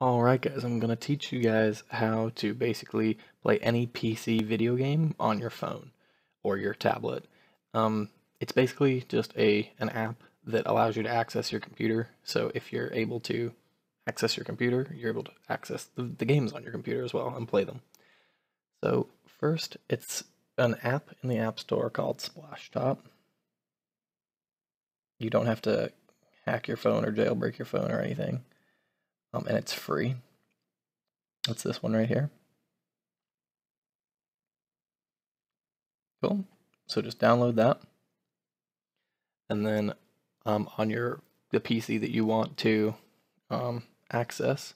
Alright guys, I'm going to teach you guys how to basically play any PC video game on your phone or your tablet. It's basically just an app that allows you to access your computer. So if you're able to access your computer, you're able to access the games on your computer as well and play them. So first, it's an app in the App Store called Splashtop. You don't have to hack your phone or jailbreak your phone or anything. And it's free. That's this one right here. Cool. So just download that, and then on the PC that you want to access,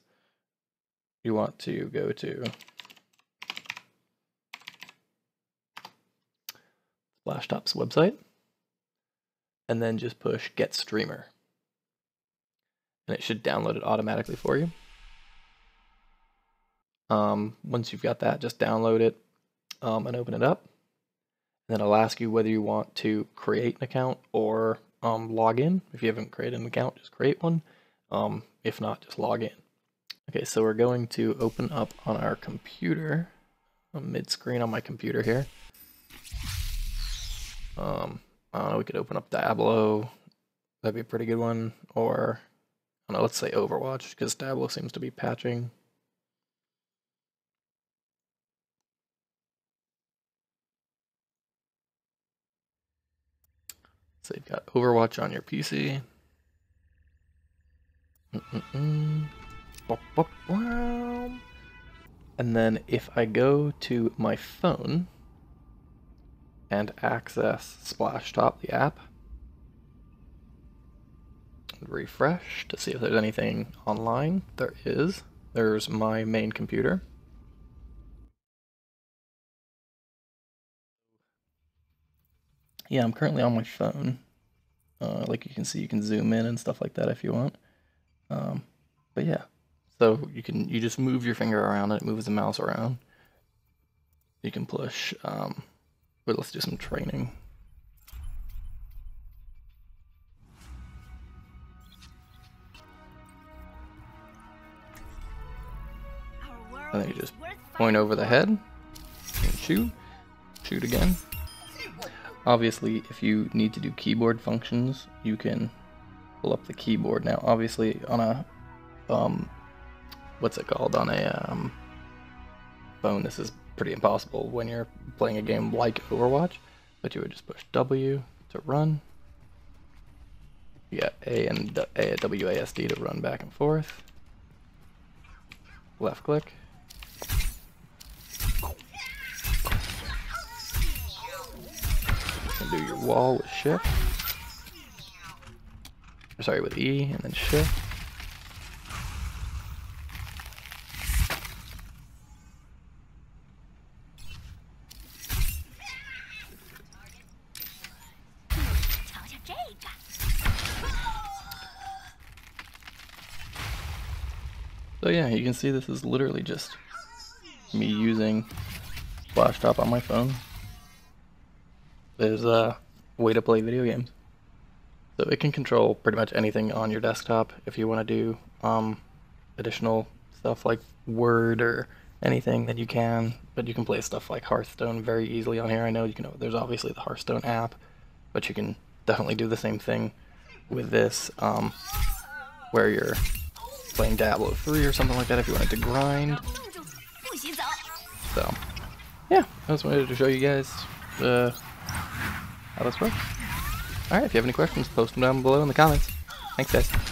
you want to go to Splashtop's website, and then just push Get Streamer. And it should download it automatically for you. Once you've got that, just download it and open it up. And then it'll ask you whether you want to create an account or log in. If you haven't created an account, just create one. If not, just log in. Okay, so we're going to open up on our computer. I'm mid-screen on my computer here. I don't know, we could open up Diablo. That'd be a pretty good one. Or let's say Overwatch, because Diablo seems to be patching. So you've got Overwatch on your PC. And then if I go to my phone and access Splashtop, the app, refresh to see if there's anything online. There is. There's my main computer. Yeah, I'm currently on my phone. Like you can see, you can zoom in and stuff like that if you want. But yeah, so you just move your finger around and it moves the mouse around. You can push. But let's do some training. And then you just point over the head and shoot again. Obviously, if you need to do keyboard functions, you can pull up the keyboard. Now, obviously, on a on a phone, this is pretty impossible when you're playing a game like Overwatch. But you would just push W to run. You got A and WASD to run back and forth. Left click. Do your wall with shift. Sorry, with E and then shift. So yeah, you can see this is literally just me using Splashtop on my phone. There's a way to play video games. So it can control pretty much anything on your desktop if you want to do additional stuff like Word or anything that you can. But you can play stuff like Hearthstone very easily on here. I know you can. There's obviously the Hearthstone app, but you can definitely do the same thing with this where you're playing Diablo 3 or something like that if you wanted to grind. So, yeah, I just wanted to show you guys how this works. Alright, if you have any questions, post them down below in the comments. Thanks, guys.